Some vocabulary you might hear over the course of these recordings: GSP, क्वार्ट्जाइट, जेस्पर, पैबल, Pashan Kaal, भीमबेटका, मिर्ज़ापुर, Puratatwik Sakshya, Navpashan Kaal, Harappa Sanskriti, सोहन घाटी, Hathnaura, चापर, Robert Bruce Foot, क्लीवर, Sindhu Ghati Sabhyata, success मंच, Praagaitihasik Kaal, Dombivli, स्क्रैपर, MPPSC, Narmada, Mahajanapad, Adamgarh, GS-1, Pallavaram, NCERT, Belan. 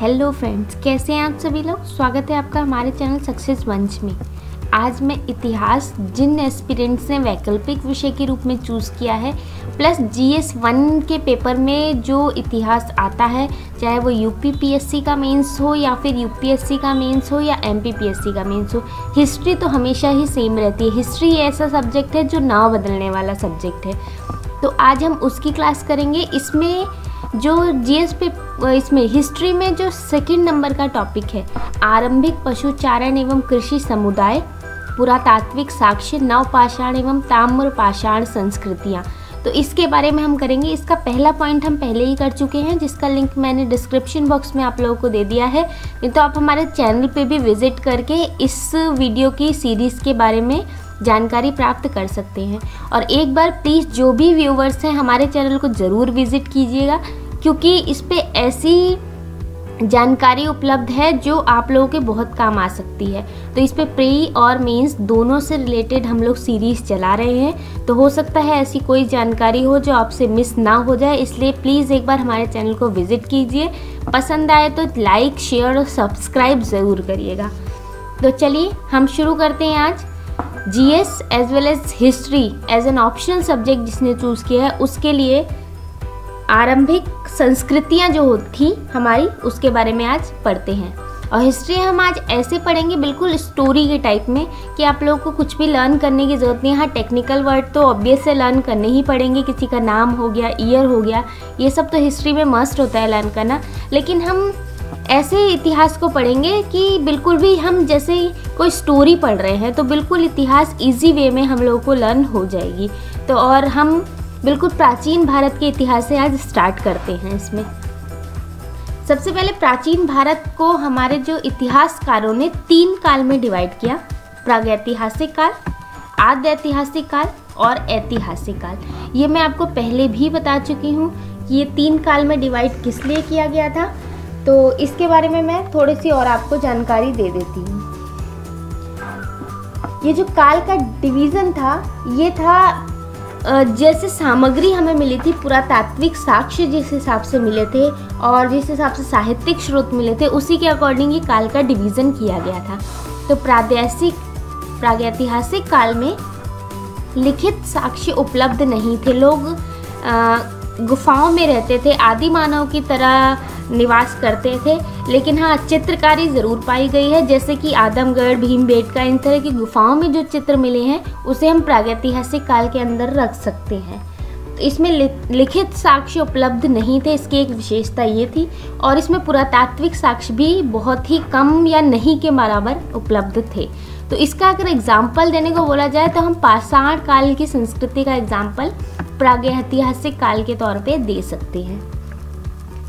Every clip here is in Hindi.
हेलो फ्रेंड्स, कैसे हैं आप सभी लोग। स्वागत है आपका हमारे चैनल सक्सेस मंच में। आज मैं इतिहास जिन एस्पिरेंट्स ने वैकल्पिक विषय के रूप में चूज़ किया है प्लस GS 1 के पेपर में जो इतिहास आता है, चाहे वो UPSC का मेंस हो या फिर UPSC का मेंस हो या MPPSC का मेंस हो, हिस्ट्री तो हमेशा ही सेम रहती है। हिस्ट्री ऐसा सब्जेक्ट है जो ना बदलने वाला सब्जेक्ट है, तो आज हम उसकी क्लास करेंगे। इसमें जो GSP इसमें हिस्ट्री में जो सेकंड नंबर का टॉपिक है, आरंभिक पशु चारण एवं कृषि समुदाय, पुरातात्विक साक्ष्य, नवपाषाण एवं ताम्र पाषाण संस्कृतियाँ, तो इसके बारे में हम करेंगे। इसका पहला पॉइंट हम पहले ही कर चुके हैं, जिसका लिंक मैंने डिस्क्रिप्शन बॉक्स में आप लोगों को दे दिया है। नहीं तो आप हमारे चैनल पे भी विजिट करके इस वीडियो की सीरीज़ के बारे में जानकारी प्राप्त कर सकते हैं। और एक बार प्लीज़ जो भी व्यूवर्स हैं हमारे चैनल को ज़रूर विज़िट कीजिएगा, क्योंकि इस पर ऐसी जानकारी उपलब्ध है जो आप लोगों के बहुत काम आ सकती है। तो इस पर प्री और मेंस दोनों से रिलेटेड हम लोग सीरीज़ चला रहे हैं, तो हो सकता है ऐसी कोई जानकारी हो जो आपसे मिस ना हो जाए, इसलिए प्लीज़ एक बार हमारे चैनल को विज़िट कीजिए। पसंद आए तो लाइक, शेयर और सब्सक्राइब ज़रूर करिएगा। तो चलिए हम शुरू करते हैं। आज GS as well as history as an optional subject जिसने चूज़ किया है, उसके लिए आरंभिक संस्कृतियाँ जो थी हमारी, उसके बारे में आज पढ़ते हैं। और हिस्ट्री हम आज ऐसे पढ़ेंगे बिल्कुल स्टोरी के टाइप में कि आप लोगों को कुछ भी लर्न करने की ज़रूरत नहीं है। हाँ, टेक्निकल वर्ड तो ऑब्वियस से लर्न करने ही पड़ेंगे, किसी का नाम हो गया, ईयर हो गया, ये सब तो हिस्ट्री में मस्ट होता है लर्न करना। लेकिन हम ऐसे इतिहास को पढ़ेंगे कि बिल्कुल भी हम जैसे कोई स्टोरी पढ़ रहे हैं, तो बिल्कुल इतिहास इजी वे में हम लोगों को लर्न हो जाएगी। तो और हम बिल्कुल प्राचीन भारत के इतिहास से आज स्टार्ट करते हैं। इसमें सबसे पहले प्राचीन भारत को हमारे जो इतिहासकारों ने तीन काल में डिवाइड किया, प्रागैतिहासिक काल, आद्यैतिहासिक काल और ऐतिहासिक काल। ये मैं आपको पहले भी बता चुकी हूँ कि ये तीन काल में डिवाइड किस लिए किया गया था, तो इसके बारे में मैं थोड़ी सी और आपको जानकारी दे देती हूँ। ये जो काल का डिवीज़न था, ये था जैसे सामग्री हमें मिली थी, पुरातात्विक साक्ष्य जिस हिसाब से मिले थे और जिस हिसाब से साहित्यिक स्रोत मिले थे, उसी के अकॉर्डिंग ये काल का डिवीज़न किया गया था। तो प्रागैतिहासिक काल में लिखित साक्ष्य उपलब्ध नहीं थे, लोग गुफाओं में रहते थे, आदि मानव की तरह निवास करते थे, लेकिन हाँ चित्रकारी ज़रूर पाई गई है, जैसे कि आदमगढ़, भीमबेटका, इन तरह की गुफाओं में जो चित्र मिले हैं उसे हम प्रागैतिहासिक काल के अंदर रख सकते हैं। तो इसमें लिखित साक्ष्य उपलब्ध नहीं थे, इसकी एक विशेषता ये थी। और इसमें पुरातात्विक साक्ष्य भी बहुत ही कम या नहीं के बराबर उपलब्ध थे। तो इसका अगर एग्जाम्पल देने को बोला जाए तो हम पाषाण काल की संस्कृति का एग्जाम्पल प्रागैतिहासिक काल के तौर पे दे सकते हैं।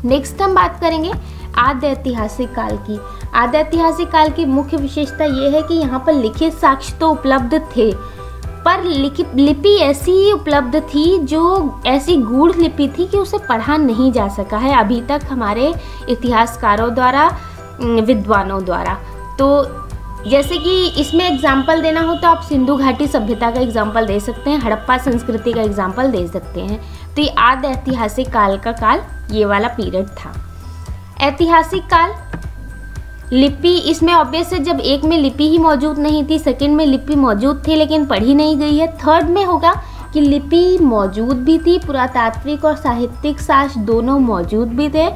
नेक्स्ट हम बात करेंगे आद्यैतिहासिक काल की। आद्यैतिहासिक काल की मुख्य विशेषता ये है कि यहाँ पर लिखित साक्ष्य तो उपलब्ध थे, पर लिपि ऐसी उपलब्ध थी जो ऐसी गूढ़ लिपि थी कि उसे पढ़ा नहीं जा सका है अभी तक हमारे इतिहासकारों द्वारा, विद्वानों द्वारा। तो जैसे कि इसमें एग्जाम्पल देना हो तो आप सिंधु घाटी सभ्यता का एग्जाम्पल दे सकते हैं, हड़प्पा संस्कृति का एग्जाम्पल दे सकते हैं। तो ये आद्य ऐतिहासिक काल का काल ये वाला पीरियड था। ऐतिहासिक काल लिपि, इसमें ऑब्वियस है जब एक में लिपि ही मौजूद नहीं थी, सेकंड में लिपि मौजूद थी लेकिन पढ़ी नहीं गई है, थर्ड में होगा कि लिपि मौजूद भी थी, पुरातात्विक और साहित्यिक साक्ष्य दोनों मौजूद भी थे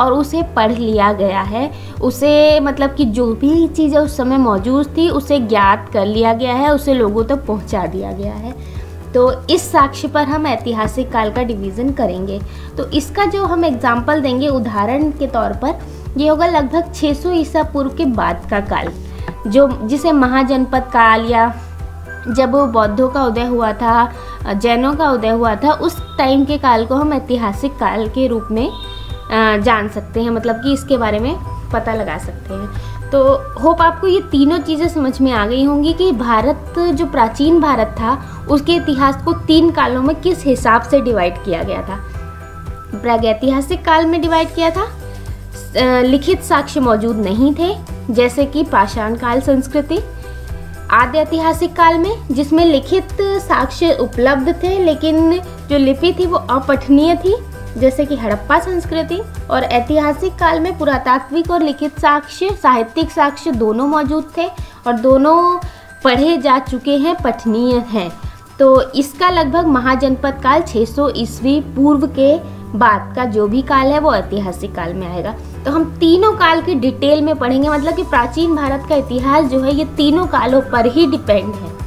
और उसे पढ़ लिया गया है। उसे मतलब कि जो भी चीज़ें उस समय मौजूद थी उसे ज्ञात कर लिया गया है, उसे लोगों तक पहुंचा दिया गया है। तो इस साक्ष्य पर हम ऐतिहासिक काल का डिवीज़न करेंगे। तो इसका जो हम एग्जाम्पल देंगे उदाहरण के तौर पर, ये होगा लगभग 600 ईसा पूर्व के बाद का काल, जो जिसे महाजनपद काल या जब बौद्धों का उदय हुआ था, जैनों का उदय हुआ था, उस टाइम के काल को हम ऐतिहासिक काल के रूप में जान सकते हैं, मतलब कि इसके बारे में पता लगा सकते हैं। तो होप आपको ये तीनों चीज़ें समझ में आ गई होंगी कि भारत जो प्राचीन भारत था उसके इतिहास को तीन कालों में किस हिसाब से डिवाइड किया गया था। प्रागैतिहासिक काल में डिवाइड किया था, लिखित साक्ष्य मौजूद नहीं थे जैसे कि पाषाण काल संस्कृति। आद्यैतिहासिक काल में जिसमें लिखित साक्ष्य उपलब्ध थे लेकिन जो लिपि थी वो अपठनीय थी, जैसे कि हड़प्पा संस्कृति और ऐतिहासिक काल में पुरातात्विक और लिखित साक्ष्य, साहित्यिक साक्ष्य दोनों मौजूद थे और दोनों पढ़े जा चुके हैं, पठनीय हैं। तो इसका लगभग महाजनपद काल 600 ईस्वी पूर्व के बाद का जो भी काल है वो ऐतिहासिक काल में आएगा। तो हम तीनों काल की डिटेल में पढ़ेंगे, मतलब कि प्राचीन भारत का इतिहास जो है ये तीनों कालों पर ही डिपेंड है।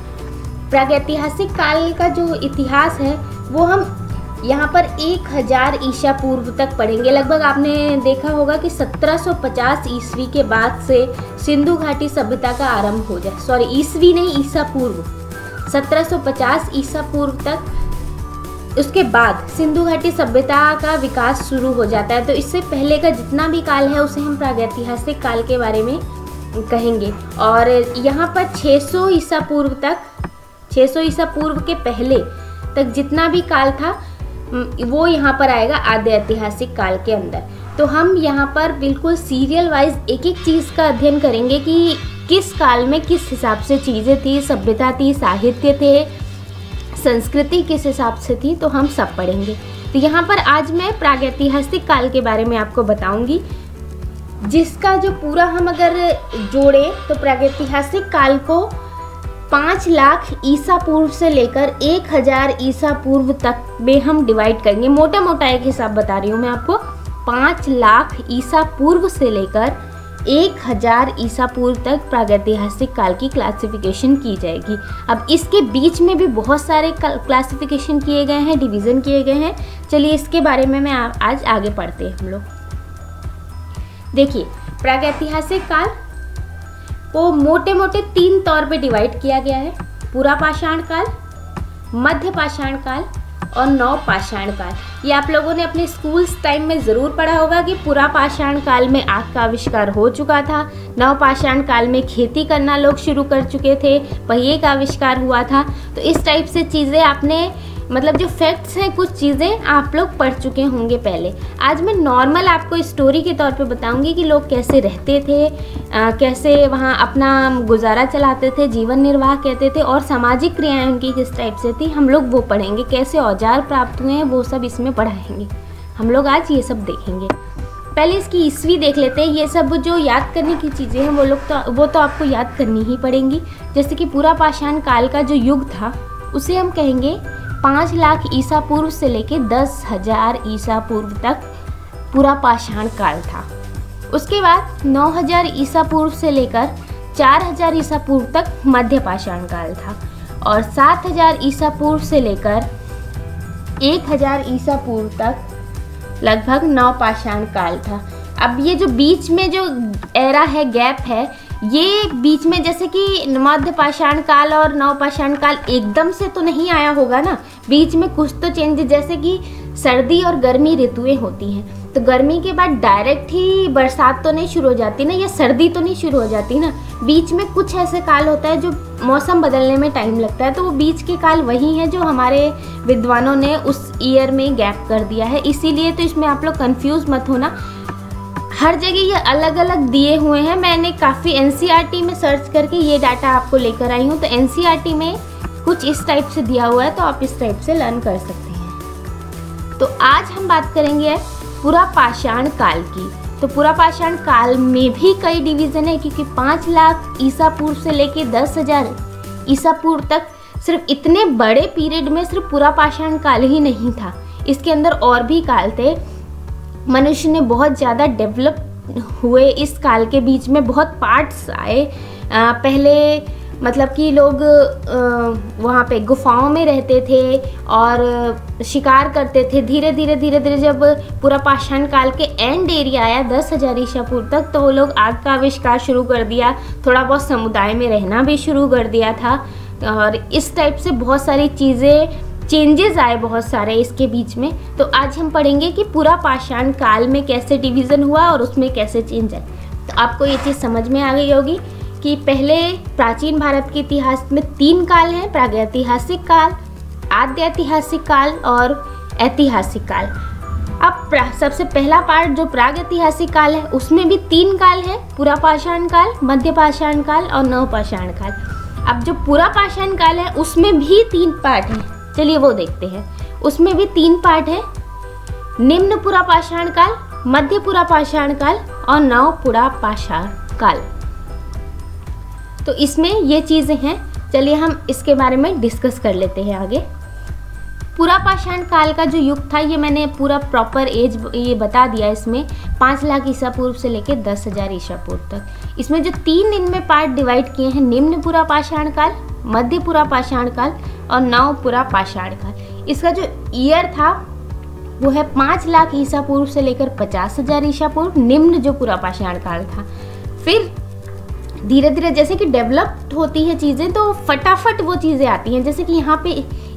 प्रागैतिहासिक काल का जो इतिहास है वो हम यहाँ पर 1000 ईसा पूर्व तक पढ़ेंगे। लगभग आपने देखा होगा कि 1750 ईस्वी के बाद से सिंधु घाटी सभ्यता का आरंभ हो जाए, सॉरी ईस्वी नहीं ईसा पूर्व, 1750 ईसा पूर्व तक उसके बाद सिंधु घाटी सभ्यता का विकास शुरू हो जाता है। तो इससे पहले का जितना भी काल है उसे हम प्रागैतिहासिक काल के बारे में कहेंगे। और यहाँ पर 600 ईसा पूर्व तक, 600 ईसा पूर्व के पहले तक जितना भी काल था वो यहाँ पर आएगा आद्यऐतिहासिक काल के अंदर। तो हम यहाँ पर बिल्कुल सीरियल वाइज एक एक चीज़ का अध्ययन करेंगे कि किस काल में किस हिसाब से चीज़ें थी, सभ्यता थी, साहित्य थे, संस्कृति किस हिसाब से थी, तो हम सब पढ़ेंगे। तो यहाँ पर आज मैं प्रागैतिहासिक काल के बारे में आपको बताऊँगी, जिसका जो पूरा हम अगर जोड़ें तो प्रागैतिहासिक काल को 5 लाख ईसा पूर्व से लेकर 1000 ईसा पूर्व तक में हम डिवाइड करेंगे। मोटा मोटा एक हिसाब बता रही हूँ मैं आपको, 5 लाख ईसा पूर्व से लेकर 1000 ईसा पूर्व तक प्रागैतिहासिक काल की क्लासिफिकेशन की जाएगी। अब इसके बीच में भी बहुत सारे क्लासिफिकेशन किए गए हैं, डिवीज़न किए गए हैं। चलिए इसके बारे में मैं आज आगे पढ़ते हैं हम लोग। देखिए प्रागैतिहासिक काल को मोटे मोटे 3 तौर पे डिवाइड किया गया है, पूरा पाषाण काल, मध्य पाषाण काल और नव पाषाण काल। ये आप लोगों ने अपने स्कूल्स टाइम में ज़रूर पढ़ा होगा कि पूरा पाषाण काल में आग का आविष्कार हो चुका था, नव पाषाण काल में खेती करना लोग शुरू कर चुके थे, पहिए का आविष्कार हुआ था। तो इस टाइप से चीज़ें आपने, मतलब जो फैक्ट्स हैं कुछ चीज़ें आप लोग पढ़ चुके होंगे पहले। आज मैं नॉर्मल आपको स्टोरी के तौर पे बताऊंगी कि लोग कैसे रहते थे, कैसे वहाँ अपना गुजारा चलाते थे, जीवन निर्वाह कहते थे, और सामाजिक क्रियाएं उनकी किस टाइप से थी, हम लोग वो पढ़ेंगे। कैसे औजार प्राप्त हुए हैं वो सब इसमें पढ़ाएंगे हम लोग, आज ये सब देखेंगे। पहले इसकी ईस्वी देख लेते हैं। ये सब जो याद करने की चीज़ें हैं वो लोग वो तो आपको याद करनी ही पड़ेंगी। जैसे कि पूरा पाषाण काल का जो युग था उसे हम कहेंगे 5 लाख ईसा पूर्व से लेके 10,000 ईसा पूर्व तक पूरा पाषाण काल था। उसके बाद 9,000 ईसा पूर्व से लेकर 4,000 ईसा पूर्व तक मध्य पाषाण काल था, और 7,000 ईसा पूर्व से लेकर 1,000 ईसा पूर्व तक लगभग नवपाषाण काल था। अब ये जो बीच में जो एरा है, गैप है, ये बीच में जैसे कि मध्य पाषाण काल और नवपाषाण काल एकदम से तो नहीं आया होगा ना, बीच में कुछ तो चेंज, जैसे कि सर्दी और गर्मी ऋतुएं होती हैं। तो गर्मी के बाद डायरेक्ट ही बरसात तो नहीं शुरू हो जाती ना, या सर्दी तो नहीं शुरू हो जाती ना, बीच में कुछ ऐसे काल होता है जो मौसम बदलने में टाइम लगता है। तो वो बीच के काल वही हैं जो हमारे विद्वानों ने उस ईयर में गैप कर दिया है, इसीलिए। तो इसमें आप लोग कन्फ्यूज़ मत होना, हर जगह ये अलग अलग दिए हुए हैं। मैंने काफ़ी NCERT में सर्च करके ये डाटा आपको लेकर आई हूँ, तो NCERT में कुछ इस टाइप से दिया हुआ है, तो आप इस टाइप से लर्न कर सकते हैं। तो आज हम बात करेंगे पूरा पाषाण काल की। तो पूरा पाषाण काल में भी कई डिवीज़न है, क्योंकि 5 लाख ईसा पूर्व से लेकर 10,000 ईसा पूर्व तक सिर्फ इतने बड़े पीरियड में सिर्फ पूरा पाषाण काल ही नहीं था, इसके अंदर और भी काल थे। मनुष्य ने बहुत ज़्यादा डेवलप हुए इस काल के बीच में, बहुत पार्ट्स आए। पहले मतलब कि लोग वहाँ पे गुफाओं में रहते थे और शिकार करते थे। धीरे धीरे धीरे धीरे जब पूरा पाषाण काल के एंड एरिया आया 10,000 ईसा पूर्व तक, तो वो लोग आग का आविष्कार शुरू कर दिया, थोड़ा बहुत समुदाय में रहना भी शुरू कर दिया था, और इस टाइप से बहुत सारी चीज़ें, चेंजेस आए बहुत सारे इसके बीच में। तो आज हम पढ़ेंगे कि पूरा पाषाण काल में कैसे डिवीज़न हुआ और उसमें कैसे चेंज आए। तो आपको ये चीज़ समझ में आ गई होगी कि पहले प्राचीन भारत के इतिहास में 3 काल हैं, प्रागैतिहासिक काल, आद्यऐतिहासिक काल और ऐतिहासिक काल। अब सबसे पहला पार्ट जो प्रागैतिहासिक काल है उसमें भी 3 काल हैं, पूरा पाषाण काल, मध्य पाषाण काल और नव पाषाण काल। अब जो पूरा पाषाण काल है उसमें भी 3 पार्ट हैं, चलिए वो देखते हैं। उसमें भी 3 पार्ट हैं, निम्न पुरा पाषाण काल, मध्य पुरा पाषाण काल और नव पुरा पाषाण काल। तो इसमें ये चीज़ें हैं। चलिए हम इसके बारे में डिस्कस कर लेते हैं आगे। पूरा पाषाण काल का जो युग था ये मैंने पूरा प्रॉपर एज ये बता दिया। इसमें 5 लाख ईसा पूर्व से लेकर 10,000 ईसा पूर्व तक। इसमें जो तीन इनमें पार्ट डिवाइड किए हैं, निम्न पूरा पाषाण काल, मध्य पूरा पाषाण काल और नव पूरा पाषाण काल। इसका जो ईयर था वो है 5 लाख ईसा पूर्व से लेकर 50,000 ईसा पूर्व, निम्न जो पूरा पाषाण काल था। फिर धीरे धीरे जैसे कि डेवलप्ड होती है चीज़ें तो फटाफट वो चीज़ें आती हैं। जैसे कि यहाँ पे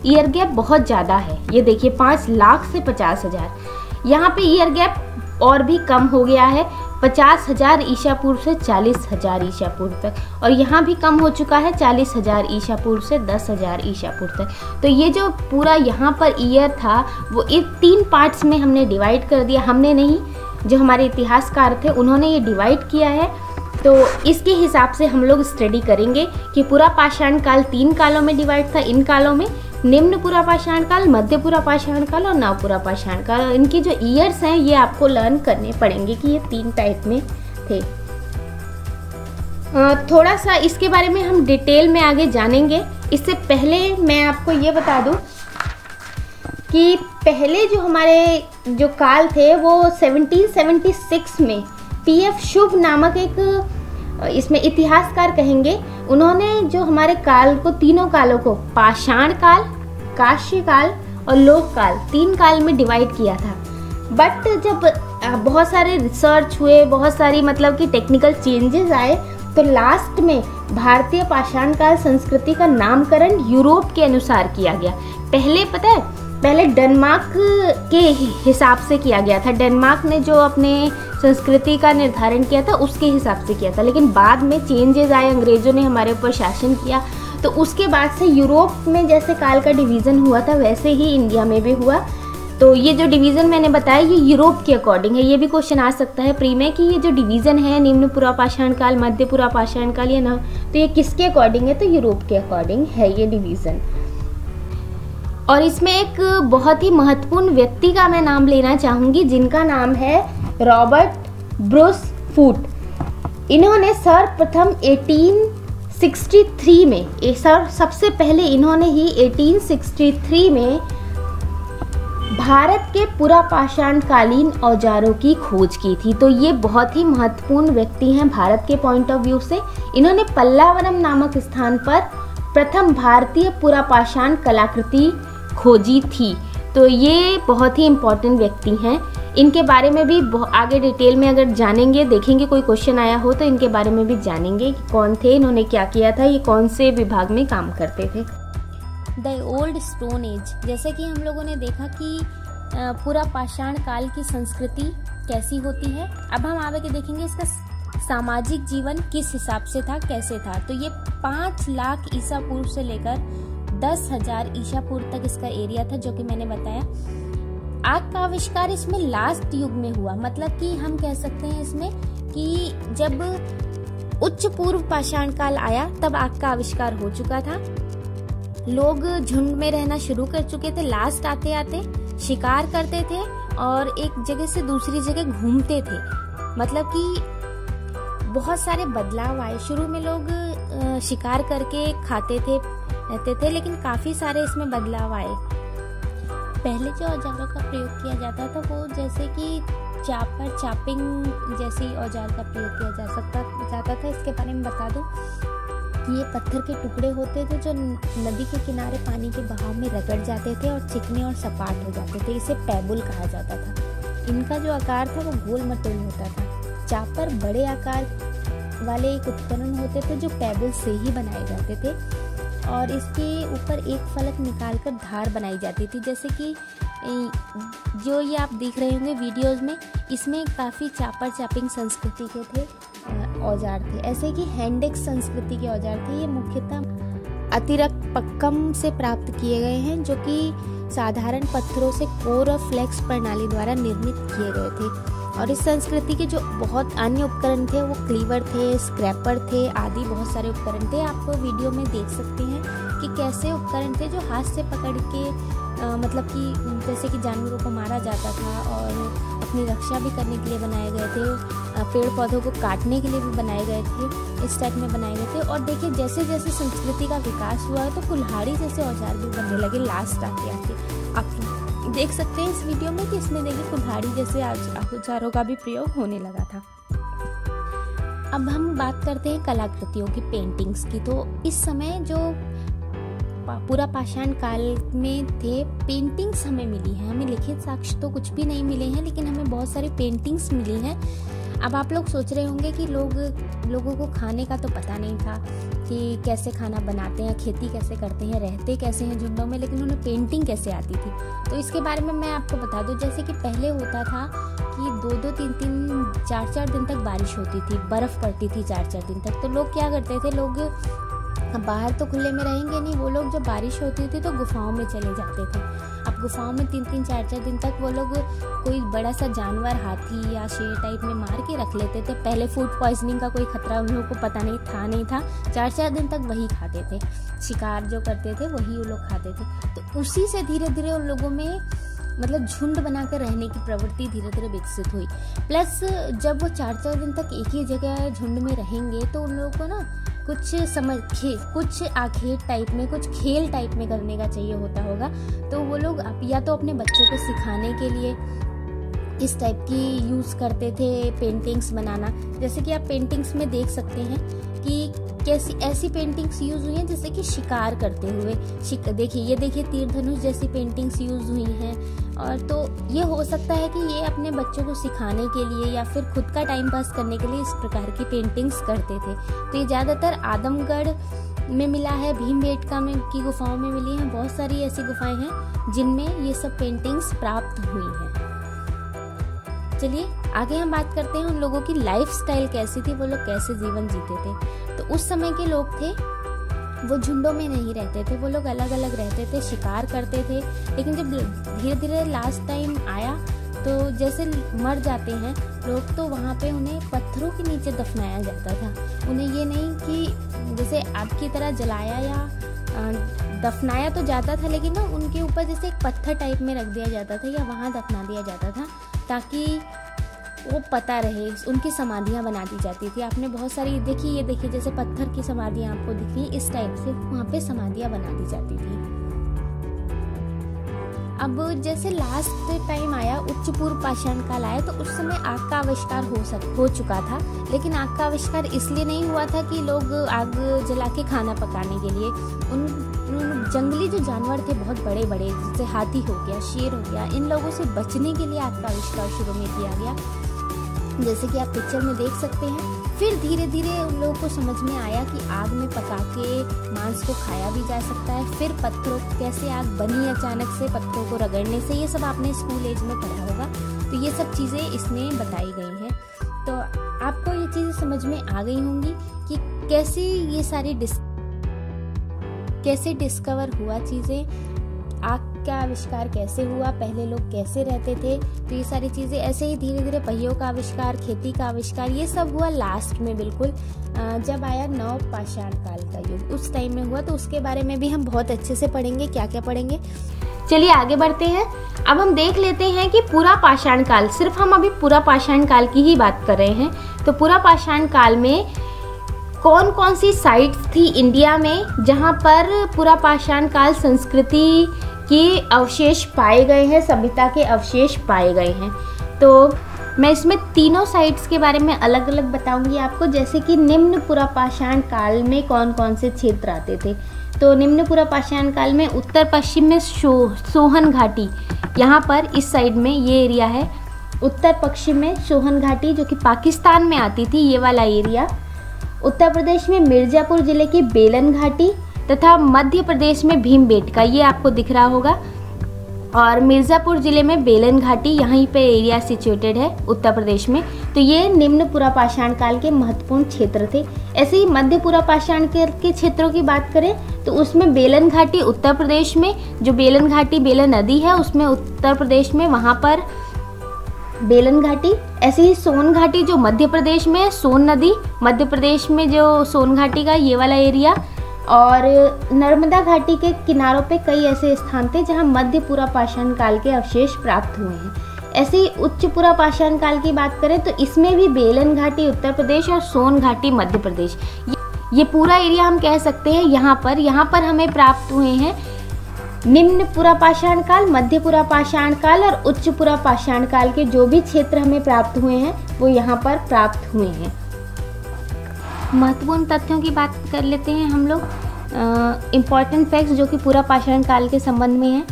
ईयर गैप बहुत ज़्यादा है, ये देखिए 5 लाख से 50,000। यहाँ पे ईयर गैप और भी कम हो गया है, 50,000 ईसा पूर्व से 40,000 ईसा पूर्व तक। और यहाँ भी कम हो चुका है, 40,000 ईसा पूर्व से 10,000 ईसा पूर्व तक। तो ये जो पूरा यहाँ पर ईयर था वो एक 3 पार्ट्स में हमने डिवाइड कर दिया। हमने नहीं, जो हमारे इतिहासकार थे उन्होंने ये डिवाइड किया है। तो इसके हिसाब से हम लोग स्टडी करेंगे कि पूरा पाषाण काल 3 कालों में डिवाइड था। इन कालों में निम्न पूरा पाषाण काल, मध्य पूरा पाषाण काल और नव पूरा पाषाण काल। इनके जो ईयर्स हैं ये आपको लर्न करने पड़ेंगे कि ये 3 टाइप में थे। थोड़ा सा इसके बारे में हम डिटेल में आगे जानेंगे। इससे पहले मैं आपको ये बता दूं कि पहले जो हमारे जो काल थे वो 1776 में पीएफ शुभ नामक एक इसमें इतिहासकार कहेंगे, उन्होंने जो हमारे काल को, तीनों कालों को पाषाण काल, काश्य काल और लोक काल, 3 काल में डिवाइड किया था। बट जब बहुत सारे रिसर्च हुए, बहुत सारी मतलब कि टेक्निकल चेंजेस आए, तो लास्ट में भारतीय पाषाण काल संस्कृति का नामकरण यूरोप के अनुसार किया गया। पहले पता है, पहले डेनमार्क के हिसाब से किया गया था। डेनमार्क ने जो अपने संस्कृति का निर्धारण किया था उसके हिसाब से किया था, लेकिन बाद में चेंजेस आए, अंग्रेज़ों ने हमारे ऊपर शासन किया। तो उसके बाद से यूरोप में जैसे काल का डिवीज़न हुआ था वैसे ही इंडिया में भी हुआ। तो ये जो डिवीज़न मैंने बताया ये यूरोप के अकॉर्डिंग है। ये भी क्वेश्चन आ सकता है प्री में कि ये जो डिवीज़न है निम्न पूरा पाषाण काल, मध्य पूरा पाषाण काल या ना, तो ये किसके अकॉर्डिंग है? तो यूरोप के अकॉर्डिंग है ये डिवीज़न। और इसमें एक बहुत ही महत्वपूर्ण व्यक्ति का मैं नाम लेना चाहूँगी जिनका नाम है रॉबर्ट ब्रूस फूट। इन्होंने सर्वप्रथम 1863 में, सबसे पहले इन्होंने ही 1863 में भारत के पूरा पाषाणकालीन औजारों की खोज की थी। तो ये बहुत ही महत्वपूर्ण व्यक्ति हैं भारत के पॉइंट ऑफ व्यू से। इन्होंने पल्लावरम नामक स्थान पर प्रथम भारतीय पूरा पाषाण कलाकृति खोजी थी। तो ये बहुत ही इम्पोर्टेंट व्यक्ति हैं। इनके बारे में भी आगे डिटेल में अगर जानेंगे, देखेंगे, कोई क्वेश्चन आया हो तो इनके बारे में भी जानेंगे कि कौन थे, इन्होंने क्या किया था, ये कौन से विभाग में काम करते थे। द ओल्ड स्टोन एज, जैसे कि हम लोगों ने देखा कि पूरा पाषाण काल की संस्कृति कैसी होती है। अब हम आगे के देखेंगे इसका सामाजिक जीवन किस हिसाब से था, कैसे था। तो ये 5 लाख ईसा पूर्व से लेकर 10,000 ईसा पूर्व तक इसका एरिया था, जो कि मैंने बताया। आग का आविष्कार इसमें लास्ट युग में हुआ, मतलब कि हम कह सकते हैं इसमें कि जब उच्च पूर्व पाषाण काल आया तब आग का आविष्कार हो चुका था। लोग झुंड में रहना शुरू कर चुके थे, लास्ट आते आते शिकार करते थे और एक जगह से दूसरी जगह घूमते थे। मतलब कि बहुत सारे बदलाव आए। शुरू में लोग शिकार करके खाते थे, रहते थे, लेकिन काफ़ी सारे इसमें बदलाव आए। पहले जो औजारों का प्रयोग किया जाता था वो जैसे कि चापर, चापिंग जैसी औजार का प्रयोग किया जाता था। इसके बारे में बता दूं कि ये पत्थर के टुकड़े होते थे जो नदी के किनारे पानी के बहाव में रगड़ जाते थे और चिकने और सपाट हो जाते थे। इसे पैबुल कहा जाता था। इनका जो आकार था वो गोल मटोल होता था। चापर बड़े आकार वाले एक उपकरण होते थे जो पैबल से ही बनाए जाते थे और इसके ऊपर एक फलक निकालकर धार बनाई जाती थी। जैसे कि जो ये आप देख रहे होंगे वीडियोस में, इसमें काफ़ी चापर चापिंग संस्कृति के थे औजार थे। ऐसे कि हैंडेक्स संस्कृति के औजार थे। ये मुख्यतः अतिरक्त पक्कम से प्राप्त किए गए हैं जो कि साधारण पत्थरों से कोर और फ्लेक्स प्रणाली द्वारा निर्मित किए गए थे। और इस संस्कृति के जो बहुत अन्य उपकरण थे वो क्लीवर थे, स्क्रैपर थे आदि बहुत सारे उपकरण थे। आप वीडियो में देख सकते हैं कि कैसे उपकरण थे जो हाथ से पकड़ के मतलब कि जैसे कि जानवरों को मारा जाता था और अपनी रक्षा भी करने के लिए बनाए गए थे, पेड़ पौधों को काटने के लिए भी बनाए गए थे, इस टाइप में बनाए गए थे। और देखिए जैसे जैसे संस्कृति का विकास हुआ तो कुल्हाड़ी जैसे औजार भी बनने लगे लास्ट आते आते। आप देख सकते हैं इस वीडियो में कि इसमें देखिए कुल्हाड़ी जैसे औजारों का भी प्रयोग होने लगा था। अब हम बात करते हैं कलाकृतियों की, पेंटिंग्स की। तो इस समय जो पूरा पाषाण काल में थे पेंटिंग्स हमें मिली हैं, हमें लिखित साक्ष्य तो कुछ भी नहीं मिले हैं लेकिन हमें बहुत सारी पेंटिंग्स मिली हैं। अब आप लोग सोच रहे होंगे कि लोगों को खाने का तो पता नहीं था कि कैसे खाना बनाते हैं, खेती कैसे करते हैं, रहते कैसे हैं झुंडों में, लेकिन उन्हें पेंटिंग कैसे आती थी। तो इसके बारे में मैं आपको बता दूं, जैसे कि पहले होता था कि दो तीन चार दिन तक बारिश होती थी, बर्फ़ पड़ती थी चार दिन तक। तो लोग क्या करते थे, लोग बाहर तो खुले में रहेंगे नहीं, वो लोग जब बारिश होती थी तो गुफाओं में चले जाते थे। अब गुफाओं में तीन चार दिन तक वो लोग कोई बड़ा सा जानवर हाथी या शेर टाइप में मार के रख लेते थे। पहले फूड पॉइजनिंग का कोई खतरा उन लोगों को पता नहीं था, चार दिन तक वही खाते थे, शिकार जो करते थे वही वो लोग खाते थे। तो उसी से धीरे धीरे उन लोगों में मतलब झुंड बनाकर रहने की प्रवृत्ति धीरे धीरे विकसित हुई। प्लस जब वो चार दिन तक एक ही जगह झुंड में रहेंगे तो उन लोगों को ना कुछ आखेट टाइप में, कुछ खेल टाइप में करने का चाहिए होता होगा। तो वो लोग या तो अपने बच्चों को सिखाने के लिए इस टाइप की यूज़ करते थे पेंटिंग्स बनाना। जैसे कि आप पेंटिंग्स में देख सकते हैं कि कैसी ऐसी पेंटिंग्स यूज़ हुई हैं जैसे कि शिकार करते हुए, देखिए ये देखिए तीर धनुष जैसी पेंटिंग्स यूज़ हुई हैं। और तो ये हो सकता है कि ये अपने बच्चों को सिखाने के लिए या फिर खुद का टाइम पास करने के लिए इस प्रकार की पेंटिंग्स करते थे। तो ये ज़्यादातर आदमगढ़ में मिला है, भीमबेटका में की गुफाओं में मिली हैं। बहुत सारी ऐसी गुफाएँ हैं जिनमें ये सब पेंटिंग्स प्राप्त हुई हैं। चलिए आगे हम बात करते हैं उन लोगों की लाइफस्टाइल कैसी थी, वो लोग कैसे जीवन जीते थे। तो उस समय के लोग थे वो झुंडों में नहीं रहते थे, वो लोग अलग अलग रहते थे, शिकार करते थे। लेकिन जब धीरे धीरे लास्ट टाइम आया तो जैसे मर जाते हैं लोग तो वहाँ पे उन्हें पत्थरों के नीचे दफनाया जाता था। उन्हें ये नहीं कि जैसे आग की तरह जलाया या दफनाया तो जाता था लेकिन ना उनके ऊपर जैसे एक पत्थर टाइप में रख दिया जाता था या वहाँ दफना दिया जाता था ताकि वो पता रहे। उनकी समाधियाँ बना दी जाती थी। आपने बहुत सारी देखी, ये देखिए जैसे पत्थर की समाधियाँ आपको दिखी, इस टाइप से वहाँ पे समाधियाँ बना दी जाती थी। अब जैसे लास्ट टाइम आया उच्च पूर्व पाषाण काल आया तो उस समय आग का आविष्कार हो चुका था। लेकिन आग का आविष्कार इसलिए नहीं हुआ था कि लोग आग जला के खाना पकाने के लिए, उन जंगली जो जानवर थे बहुत बड़े बड़े जैसे हाथी हो गया, शेर हो गया, इन लोगों से बचने के लिए आग का आविष्कार शुरू में किया गया जैसे कि आप पिक्चर में देख सकते हैं। फिर धीरे धीरे उन लोगों को समझ में आया कि आग में पका के मांस को खाया भी जा सकता है। फिर पत्थरों कैसे आग बनी अचानक से पत्थरों को रगड़ने से, ये सब आपने स्कूल एज में पढ़ा होगा। तो ये सब चीज़ें इसमें बताई गई हैं। तो आपको ये चीज़ें समझ में आ गई होंगी कि कैसे ये सारी कैसे डिस्कवर हुआ चीज़ें, आग का आविष्कार कैसे हुआ, पहले लोग कैसे रहते थे। तो ये सारी चीज़ें ऐसे ही धीरे धीरे पहियों का आविष्कार, खेती का आविष्कार, ये सब हुआ लास्ट में बिल्कुल जब आया नव पाषाण काल का युग, उस टाइम में हुआ। तो उसके बारे में भी हम बहुत अच्छे से पढ़ेंगे, क्या क्या पढ़ेंगे। चलिए आगे बढ़ते हैं। अब हम देख लेते हैं कि पूरा पाषाण काल, सिर्फ हम अभी पूरा पाषाण काल की ही बात कर रहे हैं, तो पूरा पाषाण काल में कौन कौन सी साइट्स थी इंडिया में जहाँ पर पूरा पाषाण काल संस्कृति के अवशेष पाए गए हैं, सभ्यता के अवशेष पाए गए हैं। तो मैं इसमें तीनों साइट्स के बारे में अलग अलग बताऊंगी आपको। जैसे कि निम्न पूरा पाषाण काल में कौन कौन से क्षेत्र आते थे, तो निम्न पूरा पाषाण काल में उत्तर पश्चिम में सोहन घाटी, यहाँ पर इस साइड में ये एरिया है उत्तर पश्चिम में सोहन घाटी जो कि पाकिस्तान में आती थी, ये वाला एरिया। उत्तर प्रदेश में मिर्ज़ापुर ज़िले की बेलन घाटी तथा मध्य प्रदेश में भीमबेटका, ये आपको दिख रहा होगा। और मिर्ज़ापुर ज़िले में बेलन घाटी, यहीं पे एरिया सिचुएटेड है उत्तर प्रदेश में। तो ये निम्न पूरा पाषाण काल के महत्वपूर्ण क्षेत्र थे। ऐसे ही मध्य पूरा पाषाण काल के क्षेत्रों की बात करें तो उसमें बेलन घाटी उत्तर प्रदेश में, जो बेलन घाटी बेलन नदी है उसमें उत्तर प्रदेश में, वहाँ पर बेलन घाटी। ऐसे ही सोन घाटी जो मध्य प्रदेश में, सोन नदी मध्य प्रदेश में, जो सोन घाटी का ये वाला एरिया। और नर्मदा घाटी के किनारों पे कई ऐसे स्थान थे जहाँ मध्य पुरापाषाण काल के अवशेष प्राप्त हुए हैं। ऐसे ही उच्च पुरापाषाण काल की बात करें तो इसमें भी बेलन घाटी उत्तर प्रदेश और सोन घाटी मध्य प्रदेश, ये पूरा एरिया हम कह सकते हैं, यहाँ पर हमें प्राप्त हुए हैं निम्न पुरापाषाण काल, मध्य पुरापाषाण काल और उच्च पुरापाषाण काल के जो भी क्षेत्र हमें प्राप्त हुए हैं वो यहाँ पर प्राप्त हुए हैं। महत्वपूर्ण तथ्यों की बात कर लेते हैं हम लोग, इम्पॉर्टेंट फैक्ट्स जो कि पुरापाषाण काल के संबंध में हैं।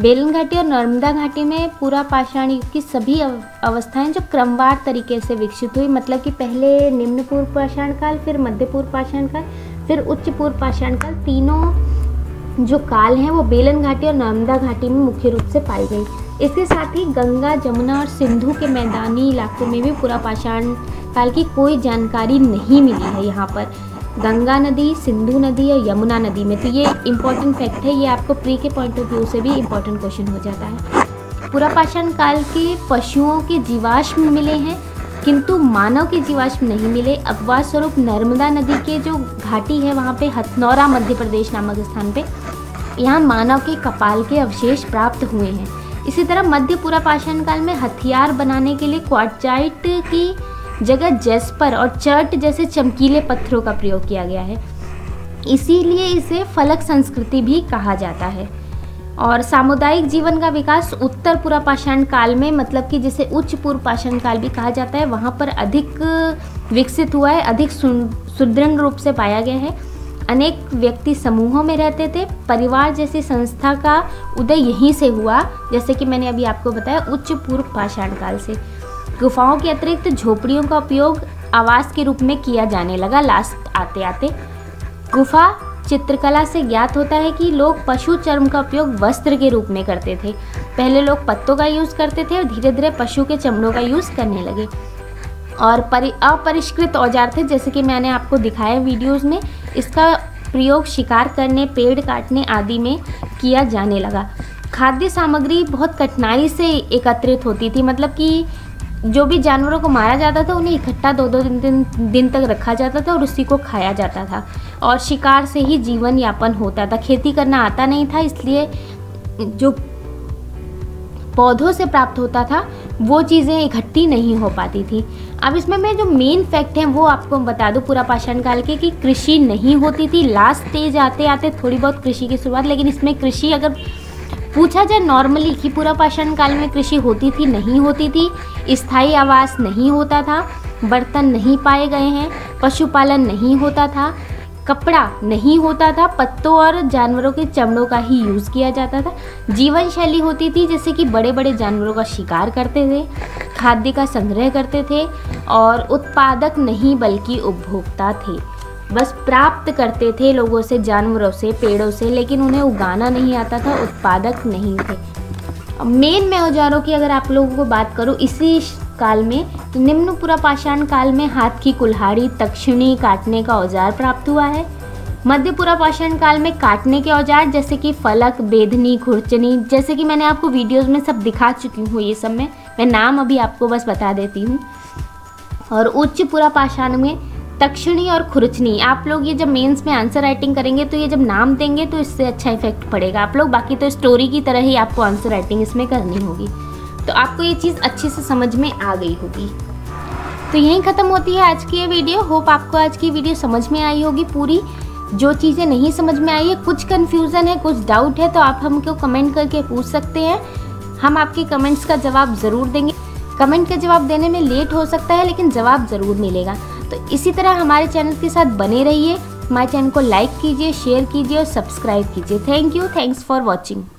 बेलन घाटी और नर्मदा घाटी में पुरापाषाण युग की सभी अवस्थाएं जो क्रमवार तरीके से विकसित हुई, मतलब कि पहले निम्न पूर्व पाषाण काल, फिर मध्य पूर्व पाषाण काल, फिर उच्च पूर्व पाषाण काल, तीनों जो काल हैं वो बेलन घाटी और नर्मदा घाटी में मुख्य रूप से पाई गई। इसके साथ ही गंगा, जमुना और सिंधु के मैदानी इलाकों में भी पुरापाषाण काल की कोई जानकारी नहीं मिली है। यहाँ पर गंगा नदी, सिंधु नदी और यमुना नदी में, तो ये इम्पॉर्टेंट फैक्ट है, ये आपको प्री के पॉइंट ऑफ व्यू से भी इम्पॉर्टेंट क्वेश्चन हो जाता है। पुरापाषाण काल के पशुओं के जीवाश्म मिले हैं किंतु मानव के जीवाश्म नहीं मिले। अपवाद स्वरूप नर्मदा नदी के जो घाटी है वहाँ पे हथनौरा मध्य प्रदेश नामक स्थान पे यहाँ मानव के कपाल के अवशेष प्राप्त हुए हैं। इसी तरह मध्य पुरापाषाण काल में हथियार बनाने के लिए क्वार्ट्जाइट की जगह जेस्पर और चर्ट जैसे चमकीले पत्थरों का प्रयोग किया गया है, इसीलिए इसे फलक संस्कृति भी कहा जाता है। और सामुदायिक जीवन का विकास उत्तर पुरापाषाण काल में, मतलब कि जिसे उच्च पूर्व पाषाण काल भी कहा जाता है, वहाँ पर अधिक विकसित हुआ है, अधिक सुदृढ़ रूप से पाया गया है। अनेक व्यक्ति समूहों में रहते थे, परिवार जैसी संस्था का उदय यहीं से हुआ, जैसे कि मैंने अभी आपको बताया उच्च पूर्व पाषाण काल से। गुफाओं के अतिरिक्त झोपड़ियों का उपयोग आवास के रूप में किया जाने लगा। लास्ट आते आते गुफा चित्रकला से ज्ञात होता है कि लोग पशु चर्म का उपयोग वस्त्र के रूप में करते थे। पहले लोग पत्तों का यूज़ करते थे और धीरे धीरे पशु के चमड़ों का यूज़ करने लगे। और अपरिष्कृत औजार थे, जैसे कि मैंने आपको दिखाया वीडियोज़ में, इसका प्रयोग शिकार करने, पेड़ काटने आदि में किया जाने लगा। खाद्य सामग्री बहुत कठिनाई से एकत्रित होती थी, मतलब कि जो भी जानवरों को मारा जाता था उन्हें इकट्ठा दो दिन तक रखा जाता था और उसी को खाया जाता था, और शिकार से ही जीवन यापन होता था। खेती करना आता नहीं था, इसलिए जो पौधों से प्राप्त होता था वो चीज़ें इकट्ठी नहीं हो पाती थी। अब इसमें मैं जो मेन फैक्ट हैं वो आपको बता दूं पुरापाषाण काल के, कि कृषि नहीं होती थी। लास्ट स्टेज आते आते थोड़ी बहुत कृषि की शुरुआत, लेकिन इसमें कृषि अगर पूछा जाए नॉर्मली कि पुरापाषाण काल में कृषि होती थी, नहीं होती थी, स्थायी आवास नहीं होता था, बर्तन नहीं पाए गए हैं, पशुपालन नहीं होता था, कपड़ा नहीं होता था, पत्तों और जानवरों के चमड़ों का ही यूज़ किया जाता था। जीवन शैली होती थी जैसे कि बड़े बड़े जानवरों का शिकार करते थे, खाद्य का संग्रह करते थे और उत्पादक नहीं बल्कि उपभोक्ता थे। बस प्राप्त करते थे लोगों से, जानवरों से, पेड़ों से, लेकिन उन्हें उगाना नहीं आता था, उत्पादक नहीं थे। मेन मैं औजारों की अगर आप लोगों को बात करूँ इसी काल में, तो निम्न पुरापाषाण काल में हाथ की कुल्हाड़ी, तक्षिणी काटने का औजार प्राप्त हुआ है। मध्य पुरापाषाण काल में काटने के औजार जैसे कि फलक, बेधनी, खुरचनी, जैसे कि मैंने आपको वीडियोज़ में सब दिखा चुकी हूँ, ये सब मैं नाम अभी आपको बस बता देती हूँ। और उच्च पुरापाषाण में तक्षिणी और खुरचनी, आप लोग ये जब मेंस में आंसर राइटिंग करेंगे तो ये जब नाम देंगे तो इससे अच्छा इफेक्ट पड़ेगा आप लोग, बाकी तो स्टोरी की तरह ही आपको आंसर राइटिंग इसमें करनी होगी, तो आपको ये चीज़ अच्छे से समझ में आ गई होगी। तो यहीं ख़त्म होती है आज की ये वीडियो। होप आपको आज की वीडियो समझ में आई होगी पूरी। जो चीज़ें नहीं समझ में आई है, कुछ कन्फ्यूज़न है, कुछ डाउट है, तो आप हमको कमेंट करके पूछ सकते हैं, हम आपके कमेंट्स का जवाब ज़रूर देंगे। कमेंट का जवाब देने में लेट हो सकता है लेकिन जवाब ज़रूर मिलेगा। तो इसी तरह हमारे चैनल के साथ बने रहिए। हमारे चैनल को लाइक कीजिए, शेयर कीजिए और सब्सक्राइब कीजिए। Thank you, thanks for watching.